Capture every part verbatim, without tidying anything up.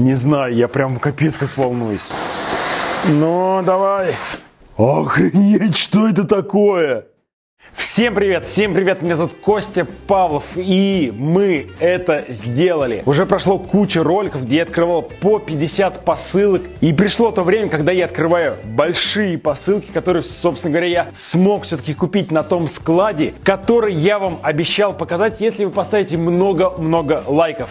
Не знаю, я прям капец как волнуюсь. Ну, давай. Охренеть, что это такое? Всем привет, всем привет, меня зовут Костя Павлов, и мы это сделали. Уже прошло куча роликов, где я открывал по пятьдесят посылок, и пришло то время, когда я открываю большие посылки, которые, собственно говоря, я смог все-таки купить на том складе, который я вам обещал показать, если вы поставите много-много лайков.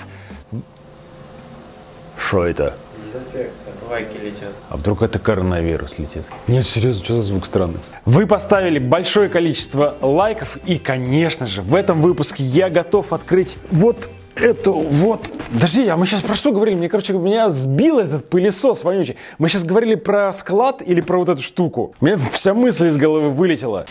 Что это? Дезинфекция. Лайки летят. А вдруг это коронавирус летит? Нет, серьезно, что за звук странный? Вы поставили большое количество лайков, и, конечно же, в этом выпуске я готов открыть вот эту вот... Подожди, а мы сейчас про что говорили? Мне, короче, меня сбил этот пылесос вонючий. Мы сейчас говорили про склад или про вот эту штуку? У меня вся мысль из головы вылетела.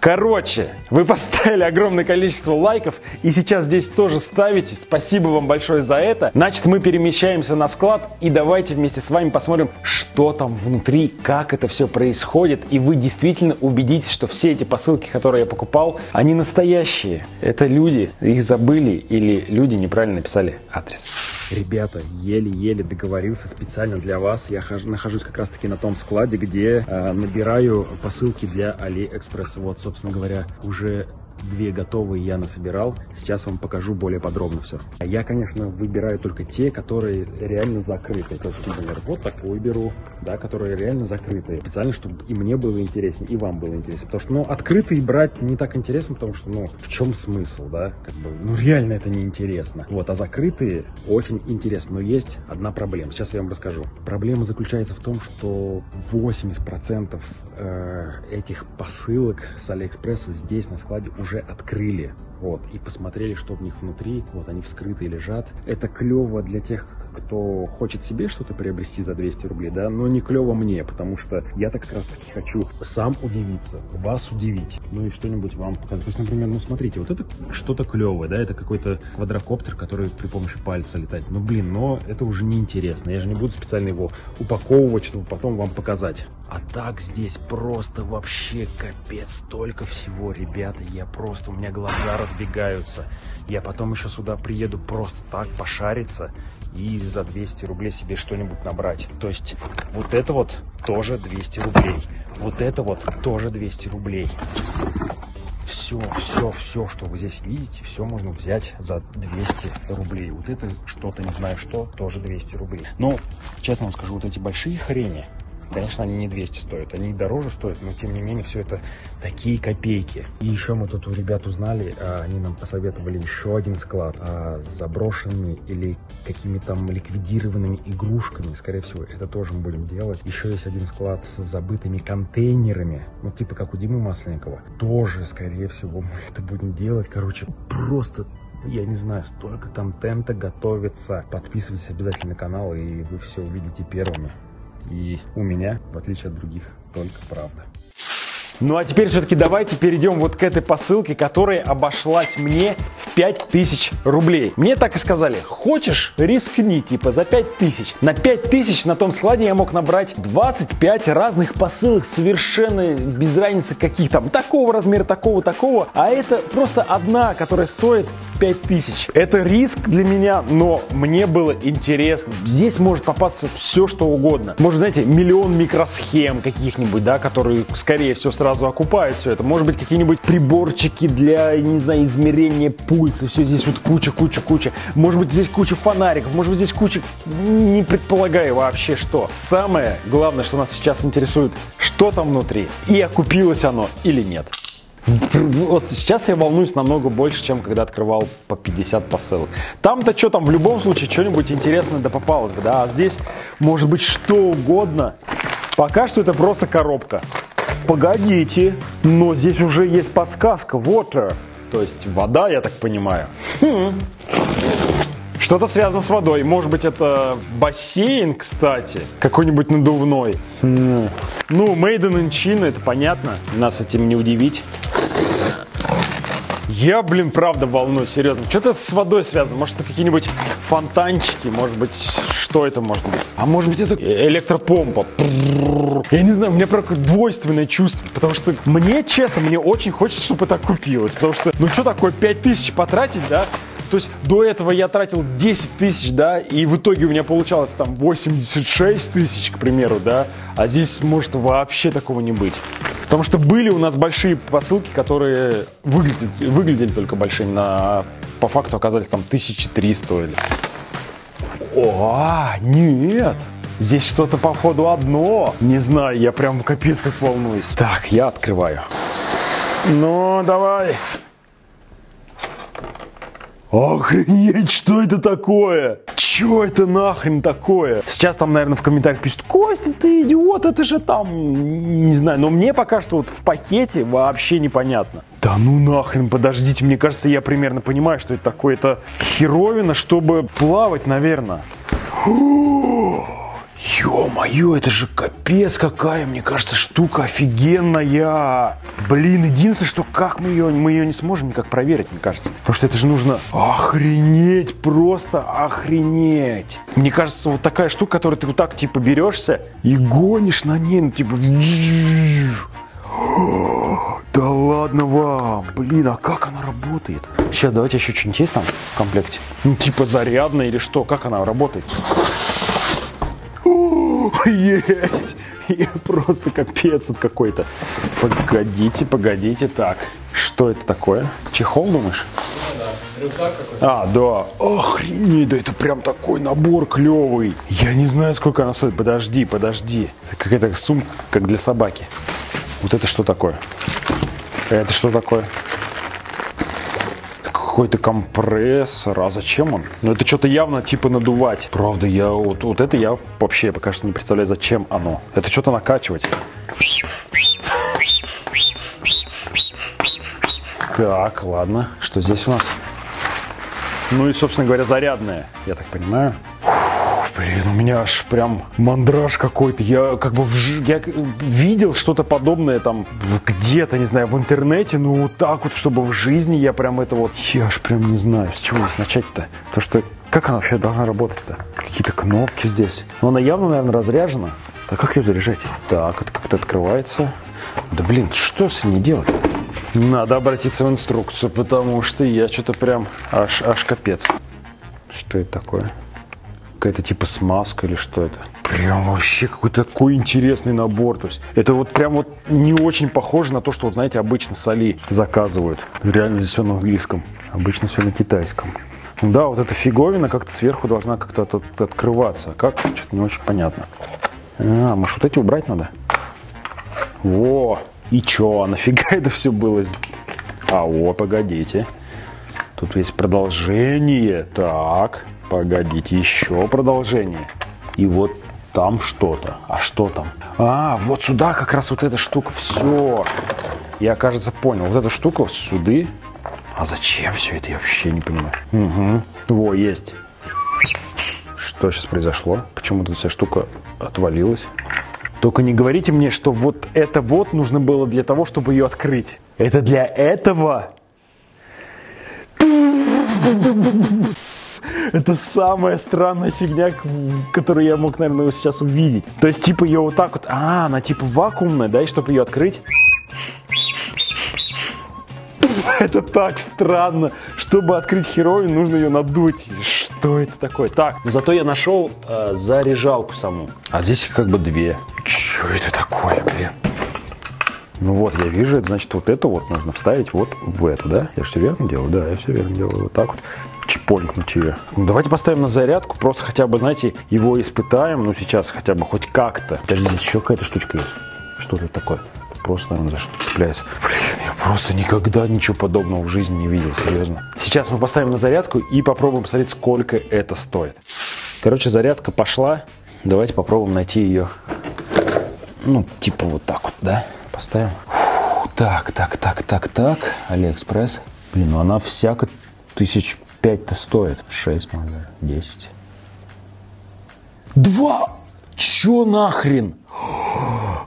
Короче, вы поставили огромное количество лайков и сейчас здесь тоже ставите. Спасибо вам большое за это. Значит, мы перемещаемся на склад и давайте вместе с вами посмотрим, что там внутри, как это все происходит. И вы действительно убедитесь, что все эти посылки, которые я покупал, они настоящие. Это люди, их забыли или люди неправильно написали адрес. Ребята, еле-еле договорился специально для вас. Я нахожусь как раз-таки на том складе, где э, набираю посылки для AliExpress. Вот, собственно говоря, уже две готовые я насобирал. Сейчас вам покажу более подробно все. Я, конечно, выбираю только те, которые реально закрыты. То есть, например, вот такой беру, да, которые реально закрытые. Специально, чтобы и мне было интереснее, и вам было интереснее. Потому что, ну, открытые брать не так интересно, потому что, ну, в чем смысл, да? Как бы, ну, реально это неинтересно. Вот, а закрытые очень интересно. Но есть одна проблема. Сейчас я вам расскажу. Проблема заключается в том, что восемьдесят процентов э, этих посылок с AliExpress здесь на складе уже открыли, вот, и посмотрели, что в них внутри. Вот они вскрытые лежат. Это клево для тех, кто хочет себе что-то приобрести за двести рублей, да, но не клево мне, потому что я-то как раз таки хочу сам удивиться, вас удивить, ну и что-нибудь вам показать. То есть, например, ну смотрите, вот это что-то клевое, да, это какой-то квадрокоптер, который при помощи пальца летать. Ну блин, но это уже неинтересно, я же не буду специально его упаковывать, чтобы потом вам показать. А так здесь просто вообще капец, столько всего, ребята, я просто, у меня глаза разбегаются. Я потом еще сюда приеду просто так пошариться и за двести рублей себе что-нибудь набрать. То есть вот это вот тоже двести рублей. Вот это вот тоже двести рублей. Все, все, все, что вы здесь видите, все можно взять за двести рублей. Вот это что-то, не знаю что, тоже двести рублей. Но, честно вам скажу, вот эти большие хрени, конечно, они не двести стоят, они дороже стоят, но тем не менее все это такие копейки. И еще мы тут у ребят узнали, они нам посоветовали еще один склад с заброшенными или какими-то там ликвидированными игрушками. Скорее всего, это тоже мы будем делать. Еще есть один склад с забытыми контейнерами, ну типа как у Димы Масленникова. Тоже, скорее всего, мы это будем делать. Короче, просто... Я не знаю, столько контента готовится. Подписывайтесь обязательно на канал, и вы все увидите первыми. И у меня, в отличие от других, только правда. Ну а теперь все-таки давайте перейдем вот к этой посылке, которая обошлась мне в пять тысяч рублей. Мне так и сказали: хочешь, рискни, типа за пять тысяч. На пять тысяч на том складе я мог набрать двадцать пять разных посылок, совершенно без разницы каких там, такого размера, такого, такого. А это просто одна, которая стоит пять тысяч. Это риск для меня, но мне было интересно. Здесь может попасться все, что угодно. Может, знаете, миллион микросхем каких-нибудь, да, которые, скорее всего, сразу окупают все это. Может быть, какие-нибудь приборчики для, не знаю, измерения пульса. Все здесь вот куча, куча, куча. Может быть, здесь куча фонариков. Может быть, здесь куча... Не предполагаю вообще, что. Самое главное, что нас сейчас интересует, что там внутри. И окупилось оно или нет. Вот сейчас я волнуюсь намного больше, чем когда открывал по пятьдесят посылок. Там-то что, там в любом случае что-нибудь интересное да попалось бы, да, а здесь может быть что угодно. Пока что это просто коробка. Погодите, но здесь уже есть подсказка, water, то есть вода, я так понимаю. Хм. Что-то связано с водой, может быть это бассейн, кстати, какой-нибудь надувной. Хм. Ну, made in China, это понятно, нас этим не удивить. Я, блин, правда волнуюсь, серьезно. Что-то это с водой связано. Может, это какие-нибудь фонтанчики, может быть, что это может быть? А может быть, это электропомпа. Я не знаю, у меня просто двойственное чувство, потому что мне, честно, мне очень хочется, чтобы это окупилось, потому что, ну что такое, пять тысяч потратить, да? То есть до этого я тратил десять тысяч, да, и в итоге у меня получалось там восемьдесят шесть тысяч, к примеру, да. А здесь может вообще такого не быть. Потому что были у нас большие посылки, которые выглядели, выглядели только большими, а по факту оказались там тысячи три стоили. О, нет! Здесь что-то, походу, одно. Не знаю, я прям капец как волнуюсь. Так, я открываю. Ну, давай. Охренеть, что это такое? Чё это нахрен такое? Сейчас там, наверное, в комментариях пишут: Костя, ты идиот, это же там... Не знаю, но мне пока что вот в пакете вообще непонятно. Да ну нахрен, подождите, мне кажется, я примерно понимаю, что это такое. Это херовина, чтобы плавать, наверное. Ё-моё, это же капец какая, мне кажется, штука офигенная. Блин, единственное, что как мы ее, мы ее не сможем никак проверить, мне кажется. Потому что это же нужно охренеть, просто охренеть. Мне кажется, вот такая штука, которую ты вот так типа берешься и гонишь на ней, ну типа... Да ладно вам, блин, а как она работает? Сейчас, давайте еще что-нибудь есть там в комплекте. Ну типа зарядная или что, как она работает? Есть! Я просто капец от какой-то. Погодите, погодите, так. Что это такое? Чехол, думаешь? Ну, да. Рюкзак какой-то. А, да. Охренеть, да это прям такой набор клевый. Я не знаю, сколько она стоит. Подожди, подожди. Какая-то сумка, как для собаки. Вот это что такое? Это что такое? Какой-то компрессор, а зачем он? Ну это что-то явно типа надувать. Правда, я вот, вот это я вообще пока что не представляю, зачем оно. Это что-то накачивать. Так, ладно, что здесь у нас? Ну и, собственно говоря, зарядное, я так понимаю. Блин, у меня аж прям мандраж какой-то. Я как бы вж... я видел что-то подобное там где-то, не знаю, в интернете, но вот так вот, чтобы в жизни я прям это вот... Я аж прям не знаю, с чего здесь начать-то. Потому что как она вообще должна работать-то? Какие-то кнопки здесь. Но она явно, наверное, разряжена. А как ее заряжать? Так, это как-то открывается. Да блин, что с ней делать? Надо обратиться в инструкцию, потому что я что-то прям аж, аж капец. Что это такое? Это типа смазка или что это? Прям вообще какой-то такой интересный набор. То есть это вот прям вот не очень похоже на то, что, вот, знаете, обычно с Али заказывают. Реально здесь все на английском. Обычно все на китайском. Да, вот эта фиговина как-то сверху должна как-то от от открываться. Как? Что-то не очень понятно. А, может вот эти убрать надо? Во! И че? Нафига это все было? А, о, погодите. Тут есть продолжение. Так... Погодите, еще продолжение. И вот там что-то. А что там? А, вот сюда как раз вот эта штука. Все. Я, кажется, понял. Вот эта штука суды. А зачем все это? Я вообще не понимаю. Угу. Во, есть. Что сейчас произошло? Почему тут вся штука отвалилась? Только не говорите мне, что вот это вот нужно было для того, чтобы ее открыть. Это для этого? Это самая странная фигня, которую я мог, наверное, сейчас увидеть. То есть, типа, ее вот так вот... А, она типа вакуумная, да? И чтобы ее открыть... Это так странно. Чтобы открыть херовину, нужно ее надуть. Что это такое? Так, зато я нашел э, заряжалку саму. А здесь как бы две. Что это такое, блин? Ну вот, я вижу, это значит, вот это вот нужно вставить вот в эту, да? Я все верно делаю? Да, я все верно делаю. Вот так вот. Чпонькнуть ее. Ну, давайте поставим на зарядку, просто хотя бы, знаете, его испытаем, ну сейчас хотя бы хоть как-то. Подожди, здесь еще какая-то штучка есть. Что это такое? Просто, наверное, за что-то цепляется. Блин, я просто никогда ничего подобного в жизни не видел, серьезно. Сейчас мы поставим на зарядку и попробуем посмотреть, сколько это стоит. Короче, зарядка пошла. Давайте попробуем найти ее. Ну, типа вот так вот, да? Поставим. Фу, так, так, так, так, так. AliExpress. Блин, ну она всяко тысяч... пять-то стоит. шесть, наверное, десять. два! Чё нахрен?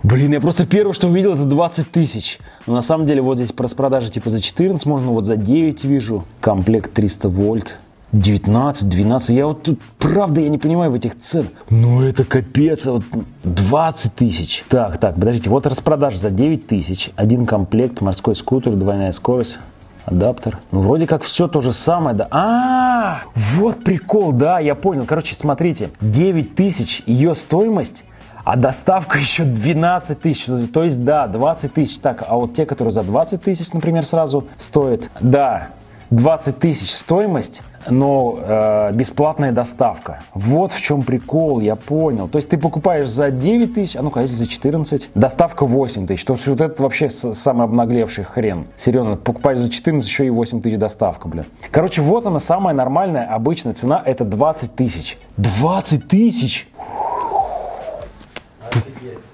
Блин, я просто первое, что увидел, это двадцать тысяч. Но на самом деле вот здесь по распродаже типа за четырнадцать можно, вот за девять вижу. Комплект триста вольт. девятнадцать, двенадцать. Я вот тут, правда, я не понимаю в этих цен. Ну это капец, вот двадцать тысяч. Так, так, подождите, вот распродажа за девять тысяч. Один комплект, морской скутер, двойная скорость. адаптер. Ну, вроде как все то же самое, да. А, -а, -а вот прикол, да, я понял. Короче, смотрите, девять тысяч ее стоимость, а доставка еще двенадцать тысяч, то есть, да, двадцать тысяч. Так, а вот те, которые за двадцать тысяч, например, сразу стоят, да, двадцать тысяч стоимость, но э, бесплатная доставка. Вот в чем прикол, я понял. То есть ты покупаешь за девять тысяч, а ну-ка, за четырнадцать, доставка восемь тысяч. То есть вот это вообще самый обнаглевший хрен. Серьезно, покупаешь за четырнадцать, еще и восемь тысяч доставка, бля. Короче, вот она, самая нормальная, обычная цена, это двадцать тысяч. двадцать тысяч?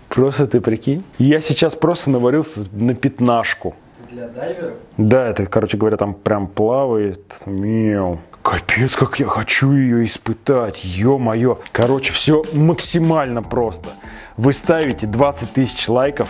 Просто ты прикинь. Я сейчас просто наварился на пятнашку. Для дайверов? Да, это, короче говоря, там прям плавает. Мяу. Капец, как я хочу ее испытать. Ё-моё. Короче, все максимально просто. Вы ставите двадцать тысяч лайков,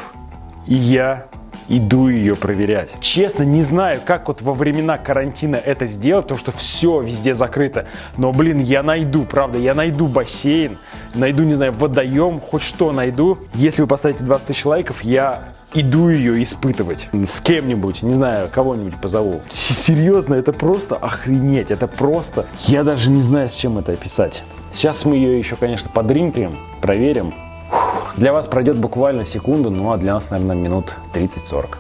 и я иду ее проверять. Честно, не знаю, как вот во времена карантина это сделать, потому что все везде закрыто. Но, блин, я найду, правда, я найду бассейн, найду, не знаю, водоем, хоть что найду. Если вы поставите двадцать тысяч лайков, я иду ее испытывать. С кем-нибудь, не знаю, кого-нибудь позову. Серьезно, это просто охренеть, это просто... Я даже не знаю, с чем это описать. Сейчас мы ее еще, конечно, подринкаем, проверим. Для вас пройдет буквально секунду, ну а для нас, наверное, минут тридцать-сорок.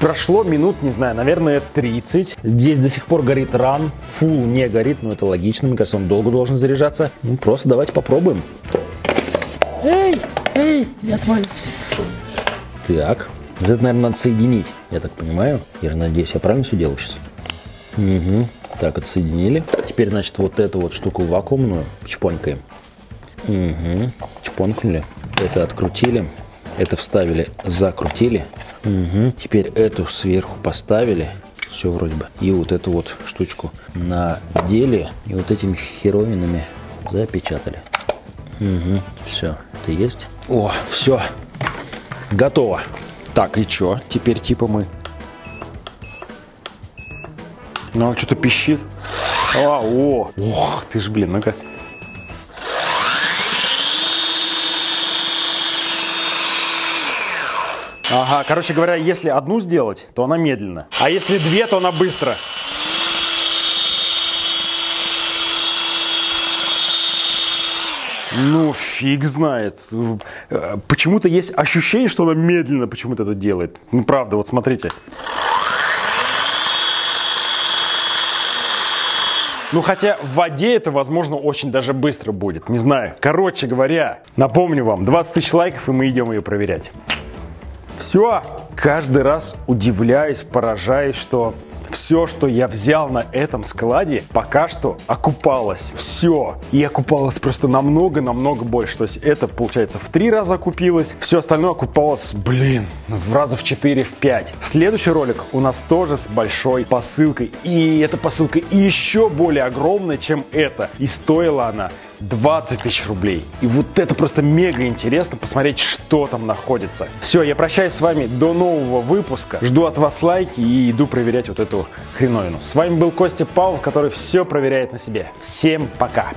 Прошло минут, не знаю, наверное, тридцать. Здесь до сих пор горит ран. Full не горит, но это логично. Мне кажется, он долго должен заряжаться. Ну, просто давайте попробуем. Эй, эй, не отваливайся. Так, вот это, наверное, надо соединить, я так понимаю. Я же надеюсь, я правильно все делаю сейчас? Угу. Так, отсоединили. Теперь, значит, вот эту вот штуку вакуумную чпонькаем. Угу. Чпонкнули, это открутили, это вставили, закрутили, угу. Теперь эту сверху поставили, все вроде бы, и вот эту вот штучку надели, и вот этими херовинами запечатали, угу. Все, это есть, о, все, готово. Так, и чё, теперь типа мы, ну, что-то пищит, а, о, ох, ты ж, блин, ну-ка. Ага, короче говоря, если одну сделать, то она медленно, а если две, то она быстро. Ну, фиг знает. Почему-то есть ощущение, что она медленно почему-то это делает. Ну, правда, вот смотрите. Ну, хотя в воде это, возможно, очень даже быстро будет. Не знаю. Короче говоря, напомню вам, двадцать тысяч лайков, и мы идем ее проверять. Все. Каждый раз удивляюсь, поражаюсь, что все, что я взял на этом складе, пока что окупалось. Все. И окупалось просто намного-намного больше. То есть это, получается, в три раза окупилось. Все остальное окупалось, блин, в раза в четыре, в пять. Следующий ролик у нас тоже с большой посылкой. И эта посылка еще более огромная, чем эта. И стоила она двадцать тысяч рублей. И вот это просто мега интересно посмотреть, что там находится. Все, я прощаюсь с вами до нового выпуска. Жду от вас лайки и иду проверять вот эту хреновину. С вами был Костя Павлов, который все проверяет на себе. Всем пока!